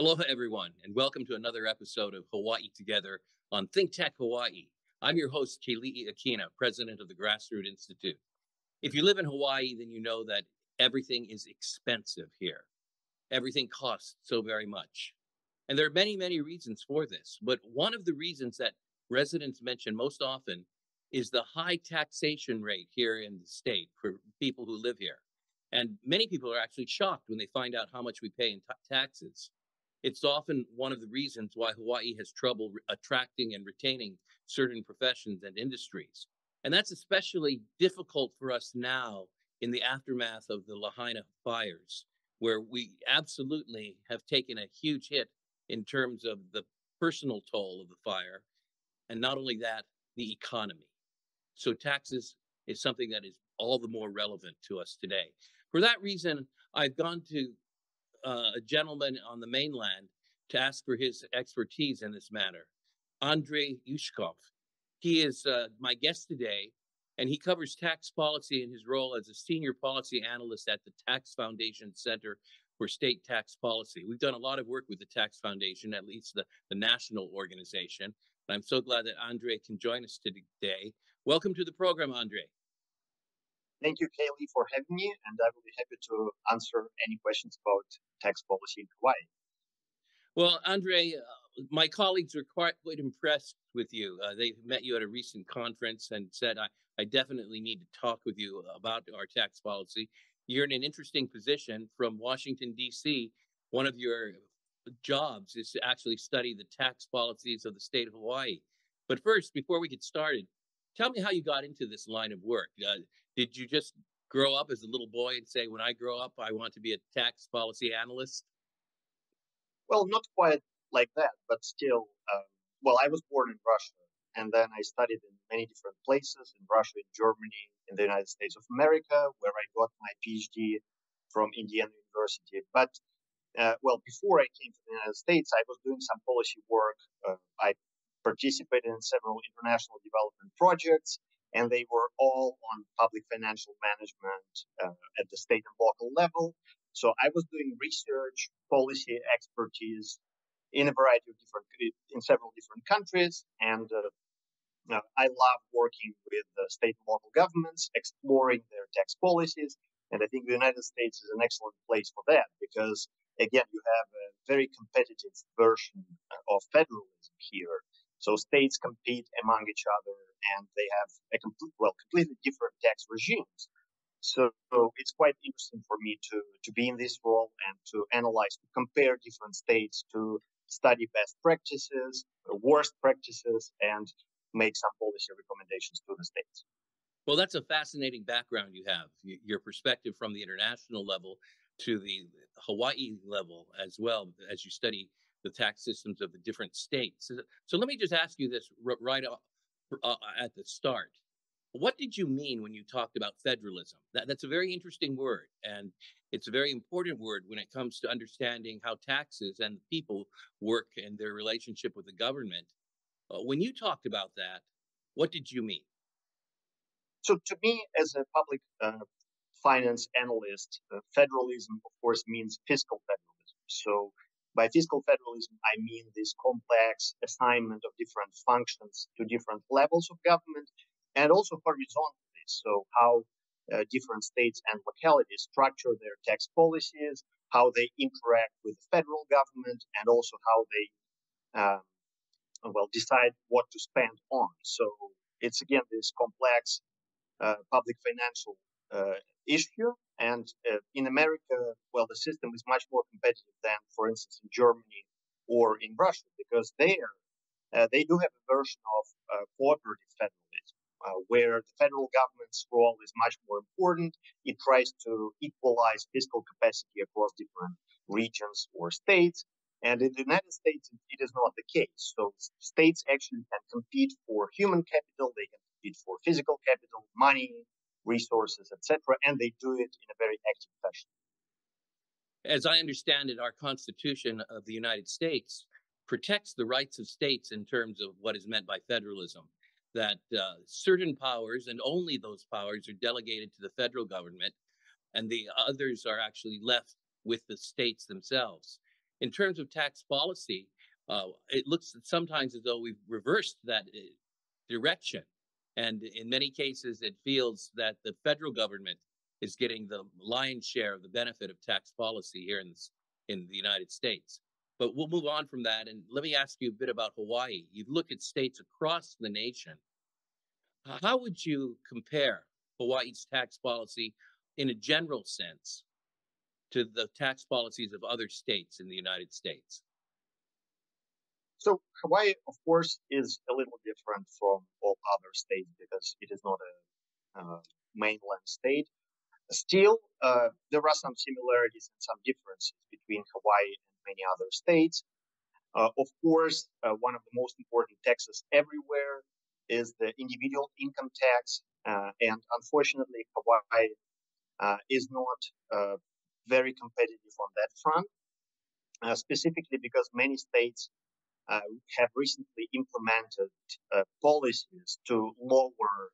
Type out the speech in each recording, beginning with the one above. Aloha, everyone, and welcome to another episode of Hawaii Together on Think Tech Hawaii. I'm your host, Keli'i Akina, president of the Grassroot Institute. If you live in Hawaii, then you know that everything is expensive here. Everything costs so very much. And there are many, many reasons for this. But one of the reasons that residents mention most often is the high taxation rate here in the state for people who live here. And many people are actually shocked when they find out how much we pay in taxes. It's often one of the reasons why Hawaii has trouble attracting and retaining certain professions and industries. And that's especially difficult for us now in the aftermath of the Lahaina fires, where we absolutely have taken a huge hit in terms of the personal toll of the fire. And not only that, the economy. So taxes is something that is all the more relevant to us today. For that reason, I've gone to a gentleman on the mainland to ask for his expertise in this matter, Andrey Yushkov. He is my guest today, and he covers tax policy in his role as a senior policy analyst at the Tax Foundation Center for State Tax Policy. We've done a lot of work with the Tax Foundation, at least the national organization. And I'm so glad that Andrey can join us today. Welcome to the program, Andrey. Thank you, Kaylee, for having me, and I will be happy to answer any questions about tax policy in Hawaii. Well, Andrey, my colleagues are quite impressed with you. They met you at a recent conference and said, I definitely need to talk with you about our tax policy. You're in an interesting position from Washington, D.C. One of your jobs is to actually study the tax policies of the state of Hawaii. But first, before we get started, tell me how you got into this line of work. Did you just grow up as a little boy and say, when I grow up, I want to be a tax policy analyst? Well, not quite like that, but still, I was born in Russia, and then I studied in many different places, in Russia, in Germany, in the United States of America, where I got my PhD from Indiana University. But, before I came to the United States, I was doing some policy work. I participated in several international development projects, and they were all on public financial management at the state and local level. So I was doing research, policy expertise in a variety of in several different countries. And I love working with state and local governments, exploring their tax policies. And I think the United States is an excellent place for that because, again, you have a very competitive version of federalism here. So states compete among each other, and they have completely different tax regimes. So it's quite interesting for me to be in this role and to analyze, to compare different states, to study best practices, worst practices, and make some policy recommendations to the states. Well, that's a fascinating background you have, your perspective from the international level to the Hawaii level as well as you study the tax systems of the different states. So let me just ask you this right off at the start. What did you mean when you talked about federalism? That's a very interesting word, and it's a very important word when it comes to understanding how taxes and people work and their relationship with the government. When you talked about that, what did you mean? So to me, as a public finance analyst, federalism, of course, means fiscal federalism. So by fiscal federalism, I mean this complex assignment of different functions to different levels of government and also horizontally. So how different states and localities structure their tax policies, how they interact with the federal government, and also how they decide what to spend on. So it's, again, this complex public financial issue. And in America, the system is much more competitive than, for instance, in Germany or in Russia, because there they do have a version of cooperative federalism, where the federal government's role is much more important. It tries to equalize fiscal capacity across different regions or states. And in the United States, it is not the case. So states actually can compete for human capital, they can compete for physical capital, money, resources, etc., and they do it in a very active fashion. As I understand it, our Constitution of the United States protects the rights of states in terms of what is meant by federalism, that certain powers and only those powers are delegated to the federal government, and the others are actually left with the states themselves. In terms of tax policy, it looks sometimes as though we've reversed that direction. And in many cases, it feels that the federal government is getting the lion's share of the benefit of tax policy here in the United States. But we'll move on from that. And let me ask you a bit about Hawaii. You look at states across the nation. How would you compare Hawaii's tax policy in a general sense to the tax policies of other states in the United States? So Hawaii, of course, is a little different from all other states because it is not a mainland state. Still, there are some similarities and some differences between Hawaii and many other states. Of course, one of the most important taxes everywhere is the individual income tax. And unfortunately, Hawaii is not very competitive on that front, specifically because many states have recently implemented policies to lower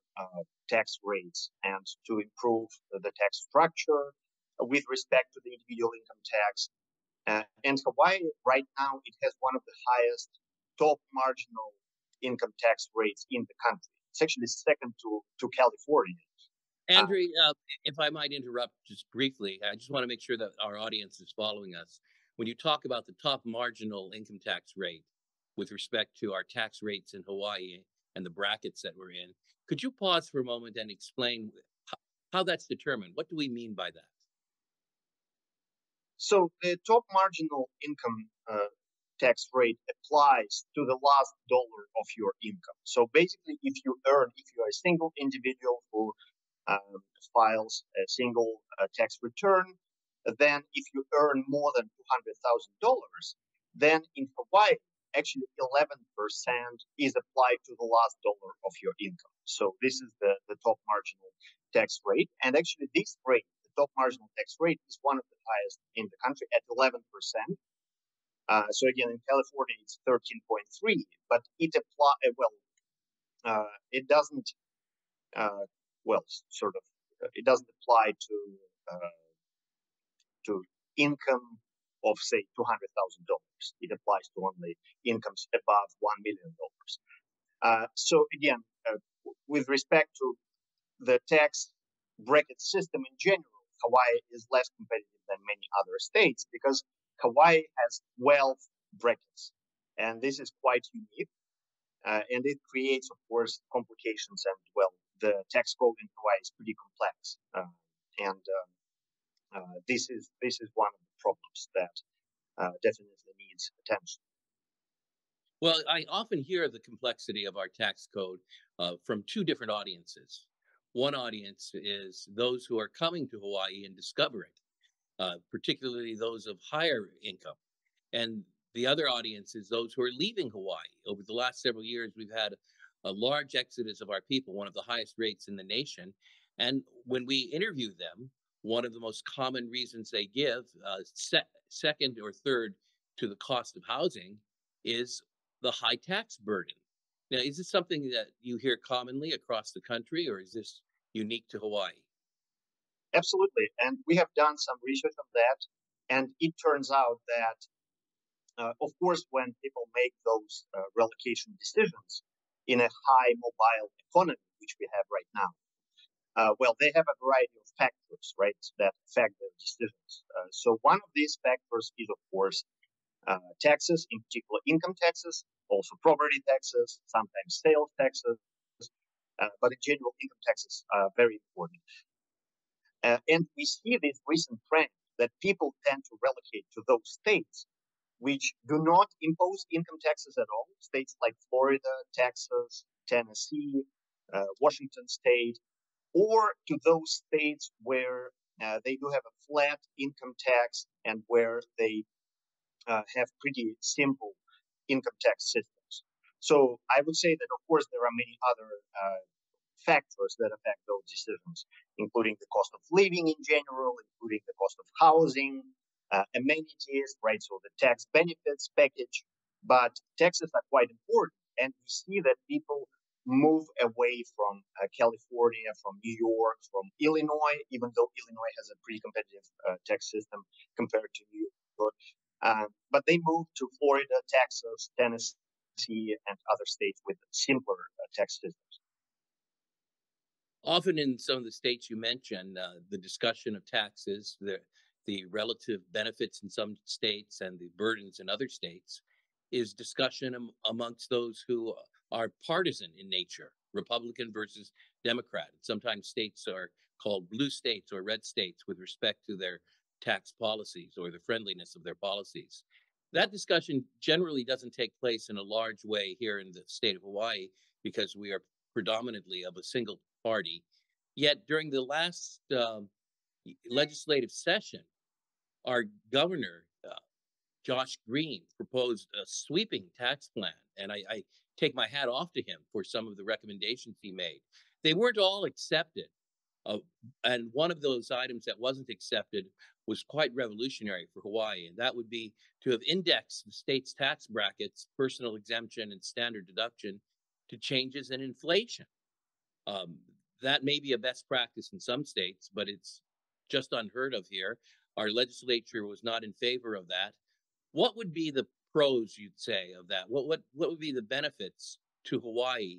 tax rates and to improve the tax structure with respect to the individual income tax. And Hawaii right now, it has one of the highest top marginal income tax rates in the country. It's actually second to California. Andrey, if I might interrupt just briefly, I just want to make sure that our audience is following us. When you talk about the top marginal income tax rate, with respect to our tax rates in Hawaii and the brackets that we're in. Could you pause for a moment and explain how that's determined? What do we mean by that? So the top marginal income tax rate applies to the last dollar of your income. So basically, if you are a single individual who files a single tax return, then if you earn more than $200,000, then in Hawaii, actually 11% is applied to the last dollar of your income. So this is the top marginal tax rate. And actually this rate, the top marginal tax rate, is one of the highest in the country at 11%. So again, in California, it's 13.3, but it doesn't apply to income of, say, $200,000. It applies to only incomes above $1 million. So again, with respect to the tax bracket system in general, Hawaii is less competitive than many other states because Hawaii has wealth brackets. And this is quite unique. And it creates, of course, complications. And, well, the tax code in Hawaii is pretty complex. This is one of the problems that definitely needs attention. Well, I often hear the complexity of our tax code from two different audiences. One audience is those who are coming to Hawaii and discovering, particularly those of higher income. And the other audience is those who are leaving Hawaii. Over the last several years, we've had a large exodus of our people, one of the highest rates in the nation. And when we interview them, one of the most common reasons they give, second or third to the cost of housing, is the high tax burden. Now, is this something that you hear commonly across the country, or is this unique to Hawaii? Absolutely. And we have done some research on that. And it turns out that, of course, when people make those relocation decisions in a high mobile economy, which we have right now, they have a variety of factors, right, that affect their decisions. So one of these factors is, of course, taxes, in particular income taxes, also property taxes, sometimes sales taxes, but in general, income taxes are very important. And we see this recent trend that people tend to relocate to those states which do not impose income taxes at all, states like Florida, Texas, Tennessee, Washington State, or to those states where they do have a flat income tax and where they have pretty simple income tax systems. So I would say that, of course, there are many other factors that affect those decisions, including the cost of living in general, including the cost of housing, amenities, right? So the tax benefits package, but taxes are quite important. And we see that people move away from California, from New York, from Illinois, even though Illinois has a pretty competitive tax system compared to New York, But they moved to Florida, Texas, Tennessee, and other states with simpler tax systems. Often in some of the states you mentioned, the discussion of taxes, the relative benefits in some states and the burdens in other states is discussion amongst those who are partisan in nature, Republican versus Democrat. Sometimes states are called blue states or red states with respect to their tax policies or the friendliness of their policies. That discussion generally doesn't take place in a large way here in the state of Hawaii because we are predominantly of a single party. Yet during the last legislative session, our governor, Josh Green, proposed a sweeping tax plan, and I take my hat off to him for some of the recommendations he made. They weren't all accepted, and one of those items that wasn't accepted was quite revolutionary for Hawaii, and that would be to have indexed the state's tax brackets, personal exemption, and standard deduction to changes in inflation. That may be a best practice in some states, but it's just unheard of here. Our legislature was not in favor of that. What would be the pros, you'd say, of that? What would be the benefits to Hawaii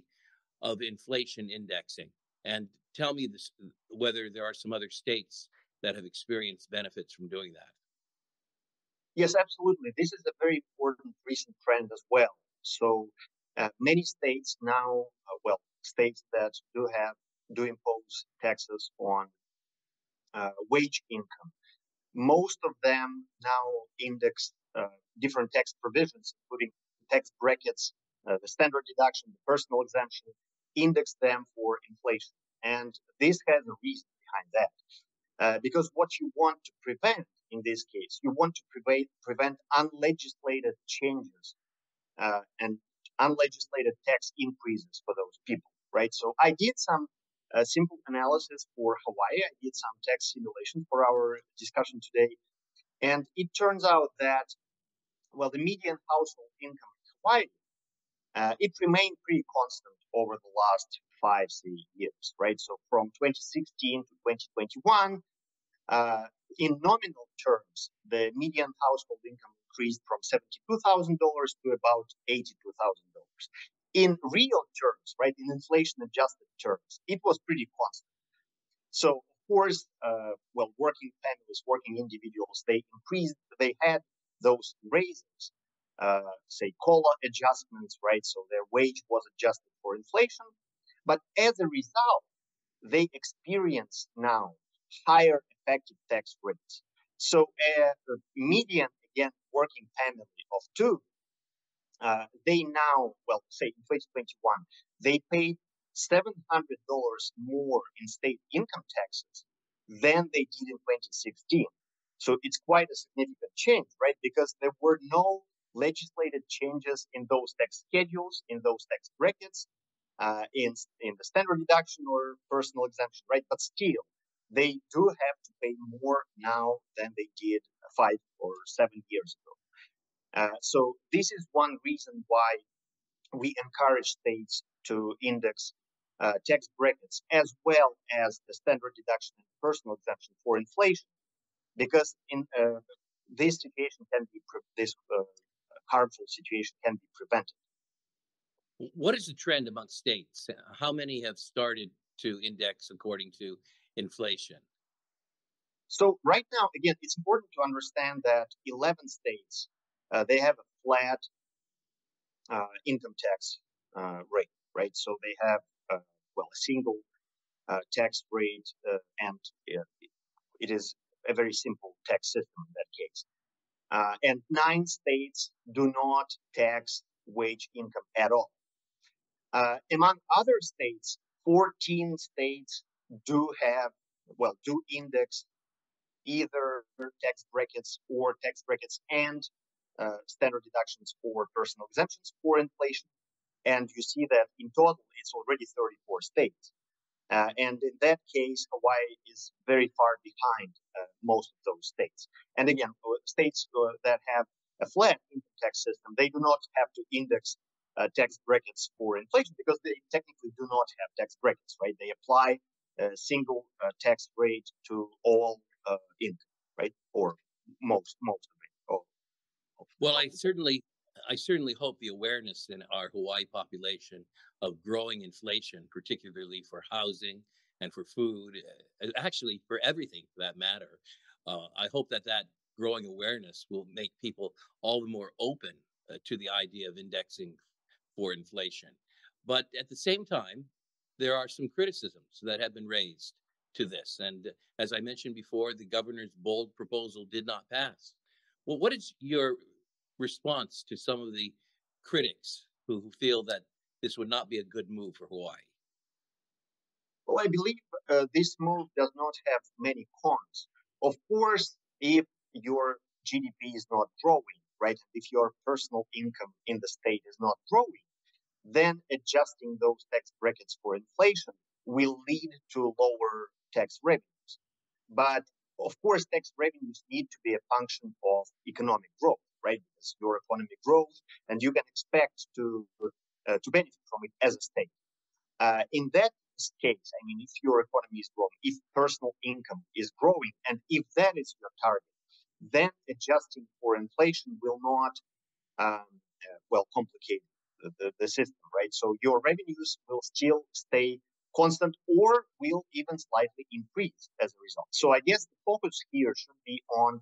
of inflation indexing? And tell me this, whether there are some other states that have experienced benefits from doing that. Yes, absolutely. This is a very important recent trend as well. So many states now, states that do impose taxes on wage income. Most of them now index different tax provisions, including tax brackets, the standard deduction, the personal exemption, index them for inflation. And this has a reason behind that. Because what you want to prevent in this case, you want to prevent unlegislated changes and unlegislated tax increases for those people, right? So I did some simple analysis for Hawaii. I did some tax simulation for our discussion today. And it turns out that, well, the median household income in Hawaii, it remained pretty constant over the last 5 years, right? So from 2016 to 2021, in nominal terms, the median household income increased from $72,000 to about $82,000. In real terms, right, in inflation-adjusted terms, it was pretty constant. So, of course, working families, working individuals, they had those raises, say, COLA adjustments, right? So their wage was adjusted for inflation. But as a result, they experience now higher effective tax rates. So a median, again, working family of two, they now, say in 2021, they paid $700 more in state income taxes than they did in 2016. So it's quite a significant change, right? Because there were no legislated changes in those tax schedules, in those tax brackets, in the standard deduction or personal exemption, right? But still, they do have to pay more now than they did 5 or 7 years ago. So this is one reason why we encourage states to index tax brackets as well as the standard deduction and personal exemption for inflation, because in this situation can be harmful situation can be prevented. What is the trend among states? How many have started to index according to inflation? So right now, again, it's important to understand that 11 states, they have a flat income tax rate, right? So they have, a single tax rate, and it is a very simple tax system in that case. And 9 states do not tax wage income at all. Among other states, 14 states do have, do index either tax brackets or tax brackets and standard deductions or personal exemptions for inflation. And you see that in total, it's already 34 states. And in that case, Hawaii is very far behind most of those states. And again, states that have a flat income tax system, they do not have to index tax brackets for inflation because they technically do not have tax brackets, right? They apply a single tax rate to all income, right? Or most of it. Well, I certainly hope the awareness in our Hawaii population of growing inflation, particularly for housing and for food, actually for everything for that matter. I hope that growing awareness will make people all the more open to the idea of indexing for inflation. But at the same time, there are some criticisms that have been raised to this. And as I mentioned before, the governor's bold proposal did not pass. Well, what is your response to some of the critics who feel that this would not be a good move for Hawaii? Well, I believe this move does not have many cons. Of course, if your GDP is not growing, right? If your personal income in the state is not growing, then adjusting those tax brackets for inflation will lead to lower tax revenues. But of course, tax revenues need to be a function of economic growth, right? Because your economy grows and you can expect to benefit from it as a state. In that case, I mean, if your economy is growing, if personal income is growing, and if that is your target, then adjusting for inflation will not, complicate the system, right? So your revenues will still stay constant or will even slightly increase as a result. So I guess the focus here should be on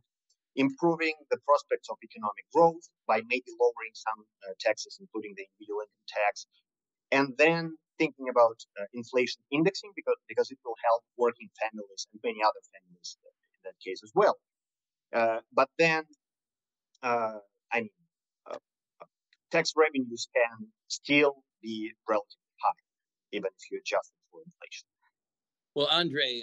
improving the prospects of economic growth by maybe lowering some taxes, including the individual income tax, and then thinking about inflation indexing because it will help working families and many other families in that case as well. Tax revenues can still be relatively high, even if you adjust it for inflation. Well, Andrey,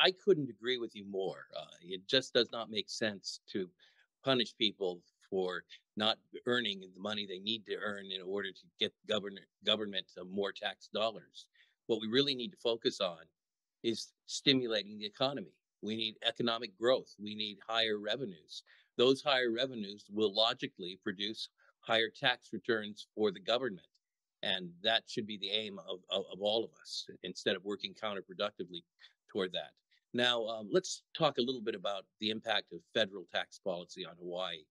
I couldn't agree with you more. It just does not make sense to punish people for not earning the money they need to earn in order to get government more tax dollars. What we really need to focus on is stimulating the economy. We need economic growth. We need higher revenues. Those higher revenues will logically produce higher tax returns for the government. And that should be the aim of all of us instead of working counterproductively toward that. Now, let's talk a little bit about the impact of federal tax policy on Hawaii.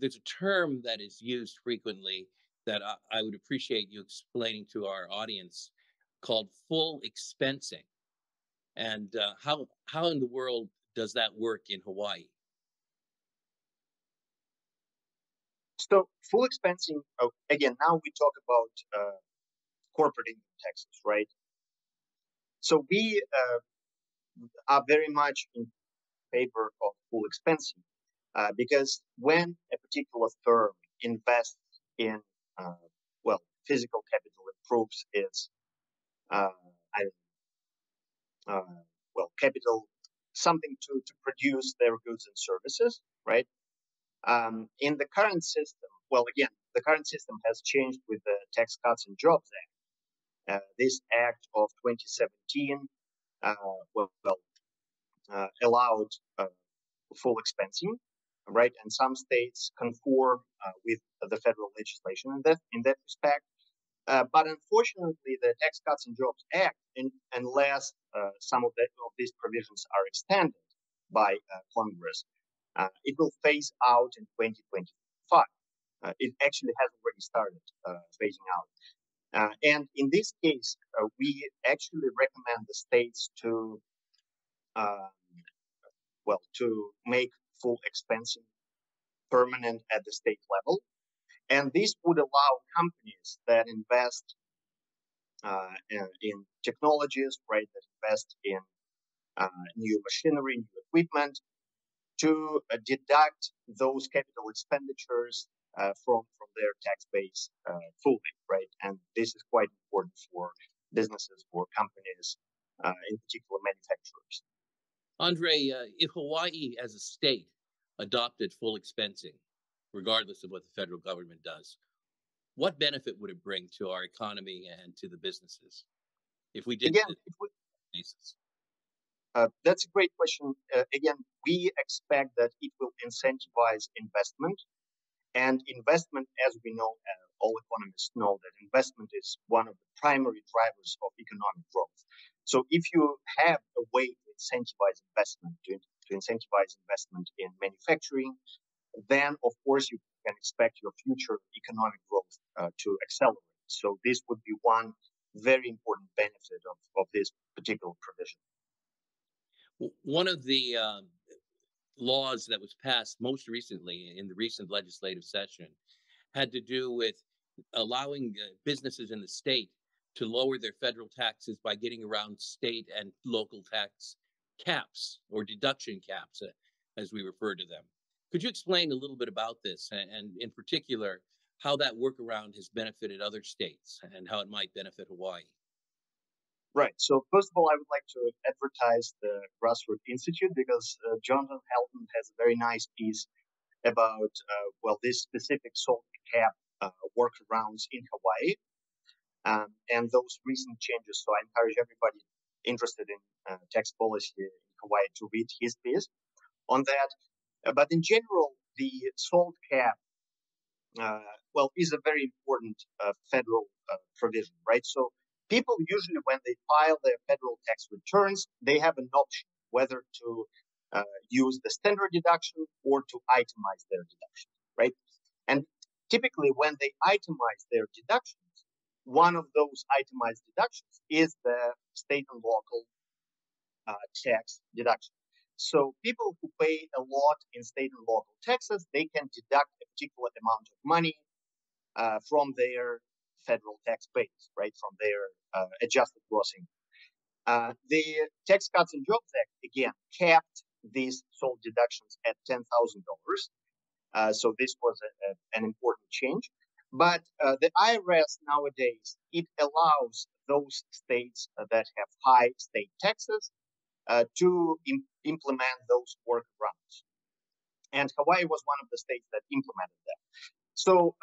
There's a term that is used frequently that I would appreciate you explaining to our audience called full expensing. And how in the world does that work in Hawaii? So full expensing, again, now we talk about corporate income taxes, right? So we are very much in favor of full expensing because when a particular firm invests in, physical capital, improves its capital, something to produce their goods and services, right? In the current system, the current system has changed with the Tax Cuts and Jobs Act. This act of 2017 allowed full expensing, right? And some states conform with the federal legislation in that respect. But unfortunately, the Tax Cuts and Jobs Act, unless some of these provisions are extended by Congress, it will phase out in 2025. It actually has already started phasing out. And in this case, we actually recommend the states to make full expensing permanent at the state level. And this would allow companies that invest in technologies, right, that invest in new machinery, new equipment, to deduct those capital expenditures from their tax base fully, right? And this is quite important for businesses, for companies, in particular manufacturers. Andrey, if Hawaii as a state adopted full expensing, regardless of what the federal government does, what benefit would it bring to our economy and to the businesses if we did? That's a great question. We expect that it will incentivize investment. And investment, as we know, all economists know that investment is one of the primary drivers of economic growth. So if you have a way to incentivize investment in manufacturing, then of course you can expect your future economic growth to accelerate. So this would be one very important benefit of this particular provision. One of the laws that was passed most recently in the recent legislative session had to do with allowing businesses in the state to lower their federal taxes by getting around state and local tax caps or deduction caps, as we refer to them. Could you explain a little bit about this and in particular, how that workaround has benefited other states and how it might benefit Hawaii? Right. So first of all, I would like to advertise the Grassroot Institute because Jonathan Helton has a very nice piece about, this specific salt cap workarounds in Hawaii and those recent changes. So I encourage everybody interested in tax policy in Hawaii to read his piece on that. But in general, the salt cap is a very important federal provision, right? So people usually, when they file their federal tax returns, they have an option whether to use the standard deduction or to itemize their deduction, right? And typically, when they itemize their deductions, one of those itemized deductions is the state and local tax deduction. So people who pay a lot in state and local taxes, they can deduct a particular amount of money from their federal tax base, right, from their adjusted gross income. The Tax Cuts and Jobs Act, again, capped these sole deductions at $10,000. So this was an important change. But the IRS nowadays, it allows those states that have high state taxes to implement those workarounds. And Hawaii was one of the states that implemented that. So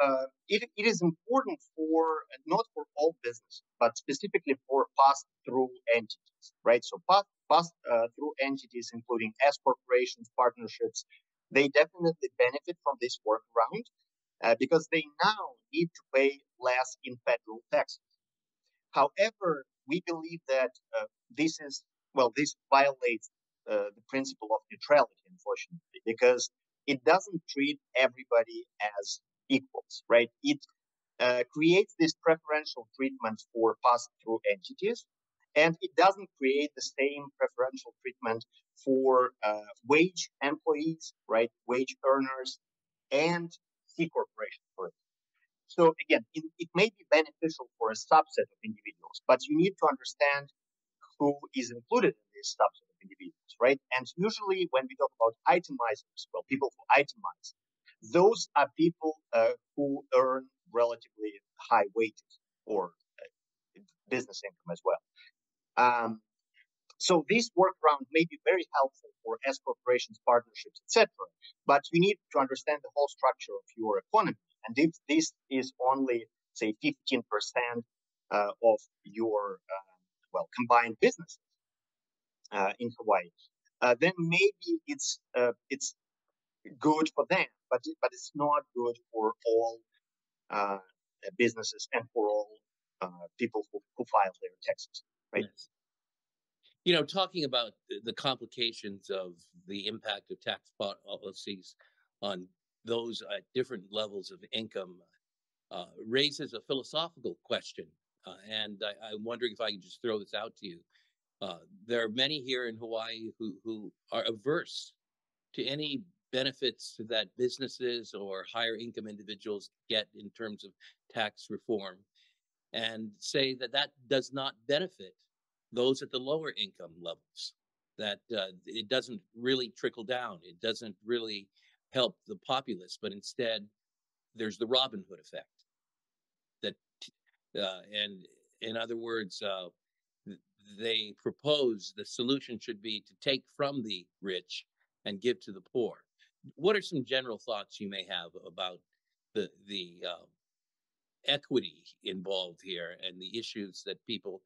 it is important for, not for all businesses, but specifically for pass-through entities, right? So pass-through entities, including S corporations, partnerships, they definitely benefit from this workaround because they now need to pay less in federal taxes. However, we believe that this violates the principle of neutrality, unfortunately, because it doesn't treat everybody as equals, right? It creates this preferential treatment for pass-through entities, and it doesn't create the same preferential treatment for wage employees, right? Wage earners and C corporations, for example. So again, it may be beneficial for a subset of individuals, but you need to understand who is included in this subset of individuals, right? And usually when we talk about itemizers, well, people who itemize, those are people who earn relatively high wages or business income as well. So this workaround may be very helpful for S corporations, partnerships, etc. But you need to understand the whole structure of your economy. And if this is only, say, 15% of your combined businesses in Hawaii, then maybe it's good for them, but it's not good for all businesses and for all people who file their taxes, right? Yes. You know, talking about the complications of the impact of tax policies on those at different levels of income raises a philosophical question. And I'm wondering if I can just throw this out to you. There are many here in Hawaii who are averse to any benefits that businesses or higher income individuals get in terms of tax reform and say that does not benefit those at the lower income levels, that it doesn't really trickle down. It doesn't really help the populace, but instead there's the Robin Hood effect. And in other words, they propose the solution should be to take from the rich and give to the poor. What are some general thoughts you may have about the equity involved here and the issues that people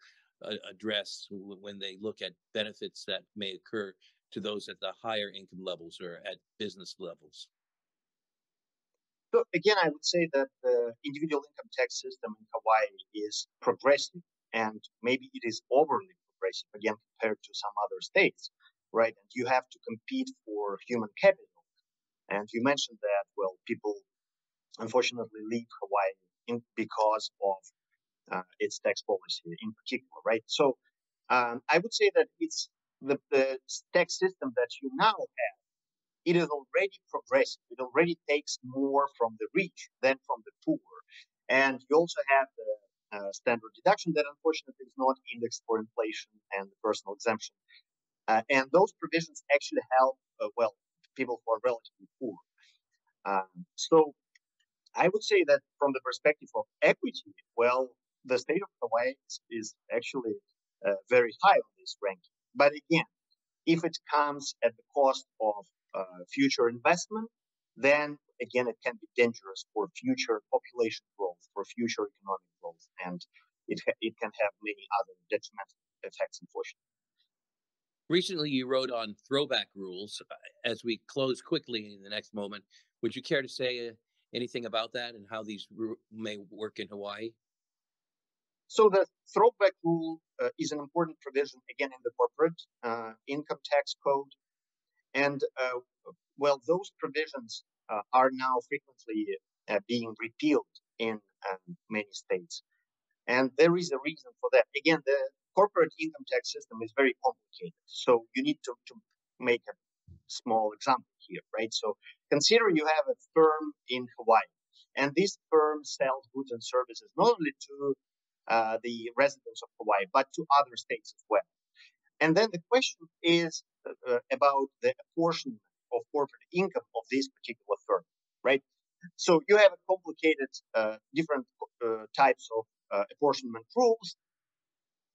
address when they look at benefits that may occur to those at the higher income levels or at business levels? So again, I would say that the individual income tax system in Hawaii is progressive, and maybe it is overly progressive, again, compared to some other states, right? And you have to compete for human capital. And you mentioned that, well, people unfortunately leave Hawaii because of its tax policy in particular, right? So I would say that it's the tax system that you now have, it is already progressive. It already takes more from the rich than from the poor. And you also have the standard deduction that unfortunately is not indexed for inflation and personal exemption. And those provisions actually help, well, people who are relatively poor. So I would say that from the perspective of equity, well, the state of Hawaii is actually very high on this ranking. But again, if it comes at the cost of future investment, then again, it can be dangerous for future population growth, for future economic growth, and it can have many other detrimental effects, unfortunately. Recently, you wrote on throwback rules. As we close quickly in the next moment, would you care to say anything about that and how these may work in Hawaii? So the throwback rule is an important provision, again, in the corporate income tax code. And, well, those provisions are now frequently being repealed in many states. And there is a reason for that. Again, the corporate income tax system is very complicated. So you need to make a small example here, right? So consider you have a firm in Hawaii, and this firm sells goods and services not only to the residents of Hawaii, but to other states as well. And then the question is about the apportionment of corporate income of this particular firm, right? So you have a complicated different types of apportionment rules,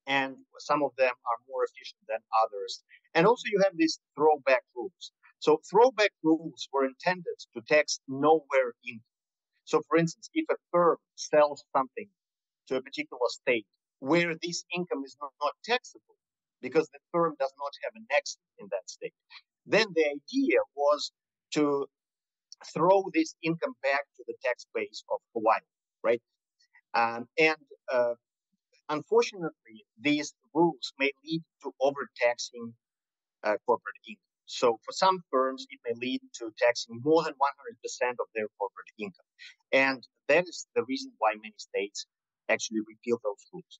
and some of them are more efficient than others. And also you have these throwback rules. So throwback rules were intended to tax nowhere income. So for instance, if a firm sells something to a particular state where this income is not taxable because the firm does not have an exit in that state, then the idea was to throw this income back to the tax base of Hawaii, right? And unfortunately, these rules may lead to overtaxing corporate income. So for some firms, it may lead to taxing more than 100% of their corporate income. And that is the reason why many states actually repeal those rules.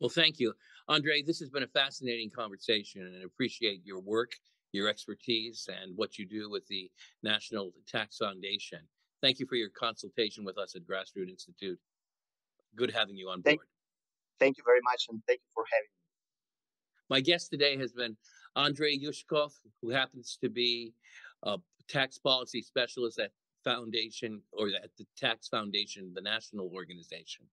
Well, thank you, Andrey. This has been a fascinating conversation, and I appreciate your work, your expertise, and what you do with the National Tax Foundation. Thank you for your consultation with us at Grassroot Institute. Good having you on board. Thank you very much, and thank you for having me. My guest today has been Andrey Yushkov, who happens to be a tax policy specialist at Foundation, or at the Tax Foundation, the national organization.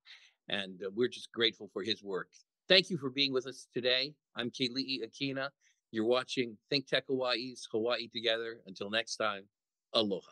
And we're just grateful for his work. Thank you for being with us today. I'm Keli'i Akina. You're watching Think Tech Hawaii's Hawaii Together. Until next time, aloha.